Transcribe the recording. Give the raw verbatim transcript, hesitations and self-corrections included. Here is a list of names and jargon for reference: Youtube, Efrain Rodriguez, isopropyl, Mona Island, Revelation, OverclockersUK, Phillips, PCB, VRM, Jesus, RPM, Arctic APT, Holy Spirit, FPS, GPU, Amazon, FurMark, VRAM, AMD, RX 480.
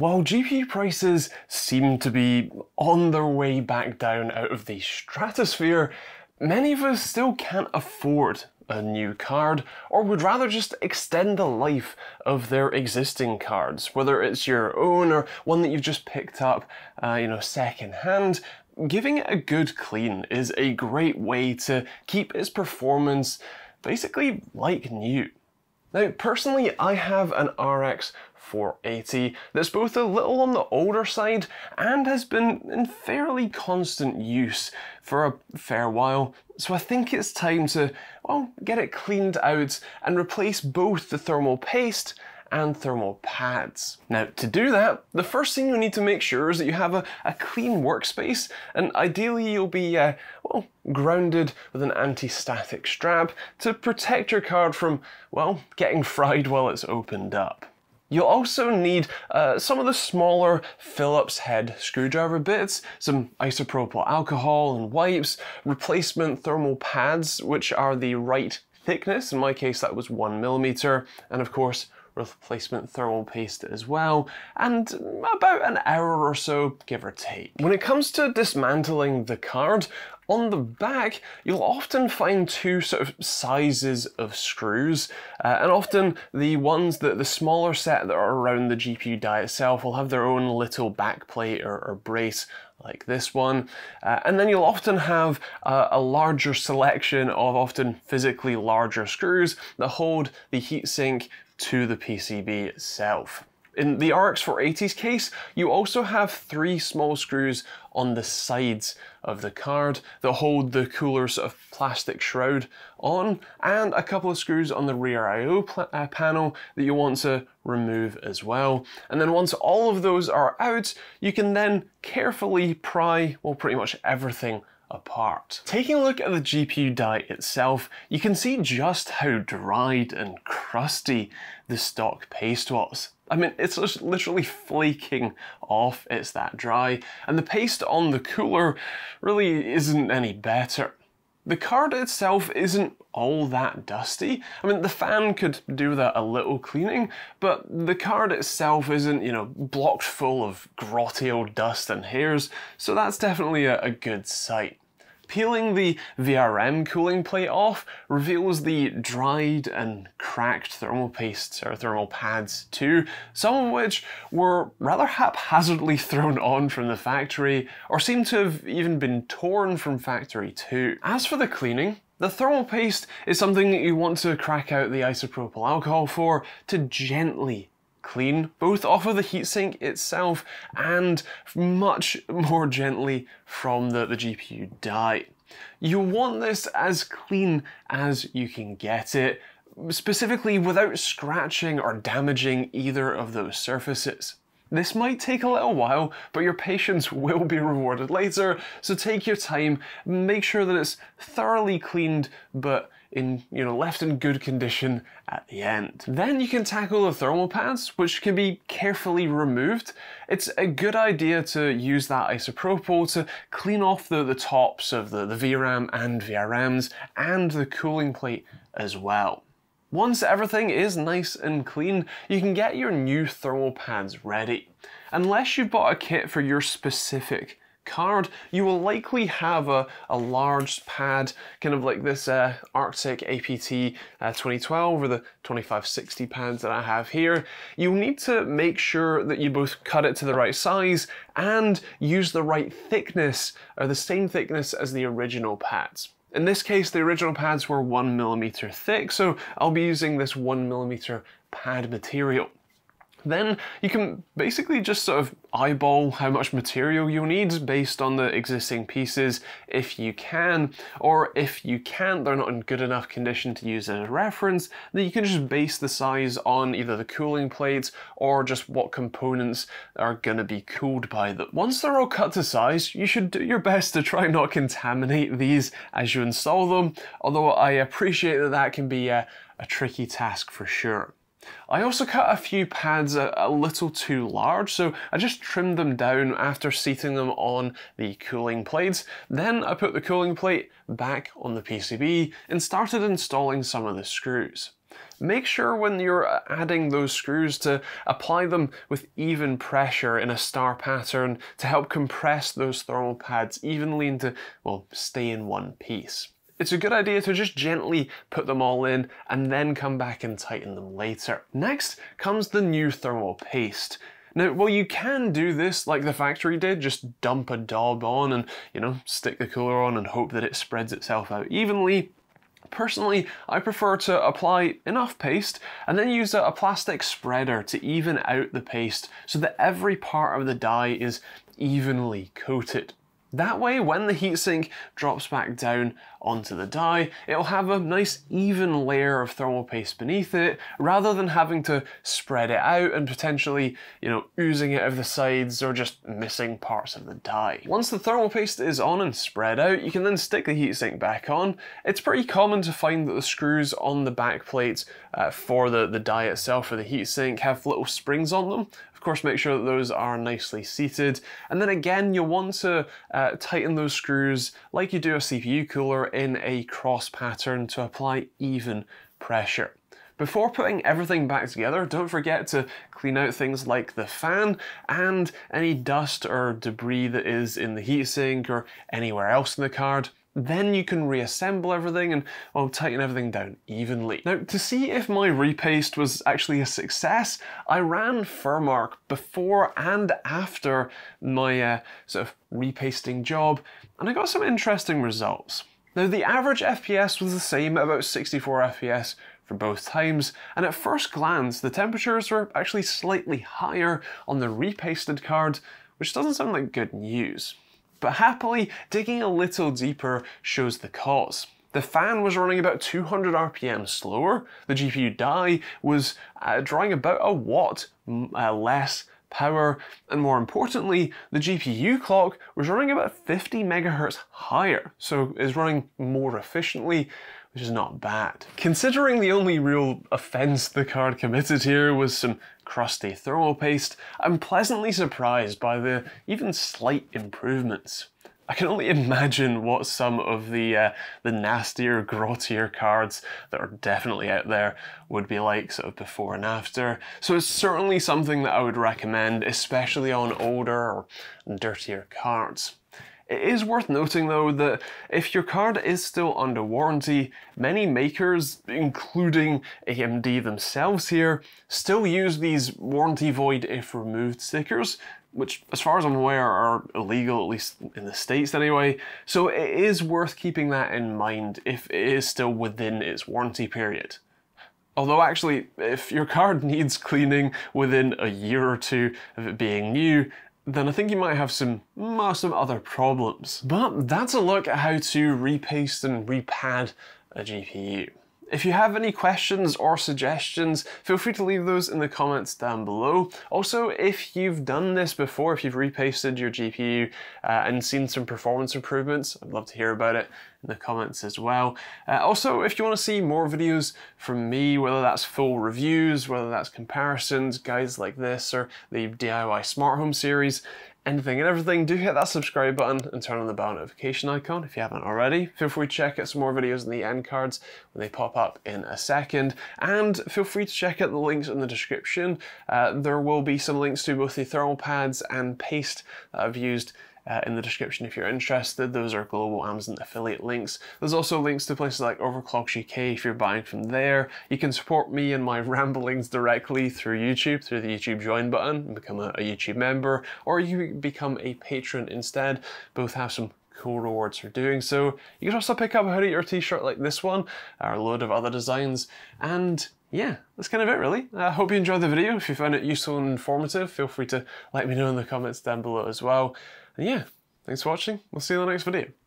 While G P U prices seem to be on their way back down out of the stratosphere, many of us still can't afford a new card, or would rather just extend the life of their existing cards, whether it's your own or one that you've just picked up, uh, you know, second hand. Giving it a good clean is a great way to keep its performance basically like new. Now, personally, I have an R X four eighty that's both a little on the older side and has been in fairly constant use for a fair while, so I think it's time to, well, get it cleaned out and replace both the thermal paste and thermal pads. Now, to do that, the first thing you'll need to make sure is that you have a, a clean workspace, and ideally you'll be uh, well, grounded with an anti-static strap to protect your card from, well, getting fried while it's opened up. You'll also need uh, some of the smaller Phillips head screwdriver bits, some isopropyl alcohol and wipes, replacement thermal pads, which are the right thickness, in my case that was one millimeter, and of course replacement thermal paste as well, and about an hour or so, give or take. When it comes to dismantling the card, on the back, you'll often find two sort of sizes of screws, uh, and often the ones that the smaller set that are around the G P U die itself will have their own little back plate or, or brace like this one, uh, and then you'll often have uh, a larger selection of often physically larger screws that hold the heatsink to the P C B itself. In the R X four eighty's case, you also have three small screws on the sides of the card that hold the cooler sort of plastic shroud on, and a couple of screws on the rear I O uh, panel that you want to remove as well. And then once all of those are out, you can then carefully pry, well, pretty much everything apart. Taking a look at the G P U die itself, you can see just how dried and crusty the stock paste was. I mean, it's just literally flaking off, it's that dry, and the paste on the cooler really isn't any better. The card itself isn't all that dusty. I mean, the fan could do that a little cleaning, but the card itself isn't, you know, blocked full of grotty old dust and hairs, so that's definitely a, a good sight. Peeling the V R M cooling plate off reveals the dried and cracked thermal pastes or thermal pads too, some of which were rather haphazardly thrown on from the factory or seem to have even been torn from factory too. As for the cleaning, the thermal paste is something that you want to crack out the isopropyl alcohol for to gently clean, both off of the heatsink itself and much more gently from the, the G P U die. You'll want this as clean as you can get it, specifically without scratching or damaging either of those surfaces. This might take a little while, but your patience will be rewarded later, so take your time, make sure that it's thoroughly cleaned, but in, you know, left in good condition at the end. Then you can tackle the thermal pads, which can be carefully removed. It's a good idea to use that isopropyl to clean off the, the tops of the, the V RAM and V R Ms and the cooling plate as well. Once everything is nice and clean, you can get your new thermal pads ready. Unless you bought a kit for your specific card, you will likely have a, a large pad, kind of like this uh, Arctic A P T uh, twenty twelve or the twenty-five sixty pads that I have here. You'll need to make sure that you both cut it to the right size and use the right thickness, or the same thickness as the original pads. In this case, the original pads were one millimeter thick, so I'll be using this one millimeter pad material. Then you can basically just sort of eyeball how much material you'll need based on the existing pieces if you can, or if you can't, they're not in good enough condition to use as a reference, then you can just base the size on either the cooling plates or just what components are going to be cooled by them. Once they're all cut to size, you should do your best to try not contaminate these as you install them, although I appreciate that that can be a, a tricky task for sure. I also cut a few pads a, a little too large, so I just trimmed them down after seating them on the cooling plates. Then I put the cooling plate back on the P C B and started installing some of the screws. make sure when you're adding those screws to apply them with even pressure in a star pattern to help compress those thermal pads evenly and to, well, stay in one piece. It's a good idea to just gently put them all in and then come back and tighten them later. Next comes the new thermal paste. Now, well, you can do this like the factory did, just dump a daub on and, you know, stick the cooler on and hope that it spreads itself out evenly. Personally, I prefer to apply enough paste and then use a, a plastic spreader to even out the paste so that every part of the die is evenly coated. That way, when the heatsink drops back down onto the die, it'll have a nice even layer of thermal paste beneath it, rather than having to spread it out and potentially, you know, oozing it over the sides or just missing parts of the die. Once the thermal paste is on and spread out, you can then stick the heatsink back on. It's pretty common to find that the screws on the back plates uh, for the, the die itself, for the heatsink, have little springs on them. Of course, make sure that those are nicely seated. And then again, you'll want to uh, tighten those screws like you do a C P U cooler in a cross pattern to apply even pressure. Before putting everything back together, don't forget to clean out things like the fan and any dust or debris that is in the heatsink or anywhere else in the card. Then you can reassemble everything and, well, tighten everything down evenly. Now, to see if my repaste was actually a success, I ran FurMark before and after my uh, sort of repasting job, and I got some interesting results. Now, the average F P S was the same, about sixty-four F P S for both times, and at first glance, the temperatures were actually slightly higher on the repasted card, which doesn't sound like good news. But happily, digging a little deeper shows the cause. The fan was running about two hundred R P M slower, the G P U die was uh, drawing about a watt uh, less power, and more importantly, the G P U clock was running about fifty megahertz higher, so is running more efficiently, which is not bad. Considering the only real offense the card committed here was some crusty thermal paste, I'm pleasantly surprised by the even slight improvements. I can only imagine what some of the uh, the nastier, grottier cards that are definitely out there would be like sort of before and after. So it's certainly something that I would recommend, especially on older or dirtier cards. It is worth noting though that if your card is still under warranty, many makers, including A M D themselves here, still use these warranty void if removed stickers, which as far as I'm aware are illegal, at least in the States anyway. So it is worth keeping that in mind if it is still within its warranty period. Although actually, if your card needs cleaning within a year or two of it being new, then I think you might have some, uh, some other problems. But that's a look at how to repaste and repad a G P U. If you have any questions or suggestions, feel free to leave those in the comments down below. Also, if you've done this before, if you've repasted your G P U uh, and seen some performance improvements, I'd love to hear about it in the comments as well. Uh, also, if you want to see more videos from me, whether that's full reviews, whether that's comparisons, guides like this, or the D I Y Smart Home series, anything and everything, do hit that subscribe button and turn on the bell notification icon if you haven't already. Feel free to check out some more videos in the end cards when they pop up in a second. And feel free to check out the links in the description. Uh, there will be some links to both the thermal pads and paste that I've used Uh, in the description if you're interested. Those are global Amazon affiliate links. There's also links to places like Overclocks U K if you're buying from there. You can support me and my ramblings directly through YouTube, through the YouTube join button, and become a, a YouTube member, or you can become a patron instead. Both have some cool rewards for doing so. You can also pick up a hoodie or t-shirt like this one, or a load of other designs, and yeah, that's kind of it really. I uh, hope you enjoyed the video. If you found it useful and informative, feel free to let me know in the comments down below as well. And yeah, thanks for watching. We'll see you in the next video.